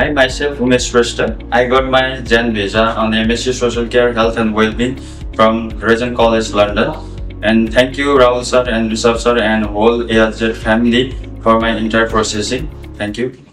I myself, Umesh Shrestha. I got my Gen Visa on MSc Social Care, Health, and Wellbeing from Regent College London. And thank you Rahul sir and Rishav sir and whole ALJ family for my entire processing. Thank you.